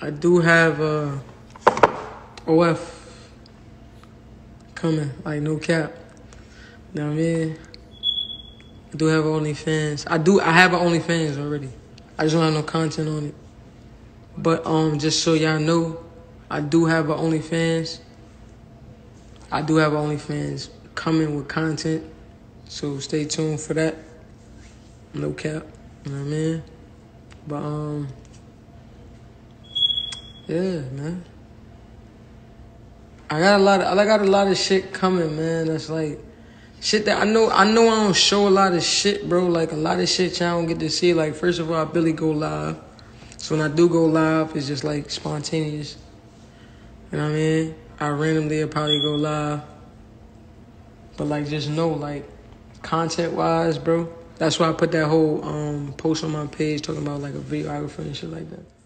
I do have OF coming, like no cap. You know what I mean? I do have OnlyFans. I have an OnlyFans already. I just don't have no content on it. But just so y'all know, I do have an OnlyFans. I do have OnlyFans coming with content, so stay tuned for that. No cap, you know what I mean? But yeah, man. I got a lot of shit coming, man. That's like shit that I know I don't show a lot of shit, bro. Like a lot of shit y'all don't get to see. Like first of all, I barely go live. So when I do go live, it's just like spontaneous. You know what I mean? I randomly will probably go live. But like just know, like content wise, bro. That's why I put that whole post on my page talking about like a videographer and shit like that.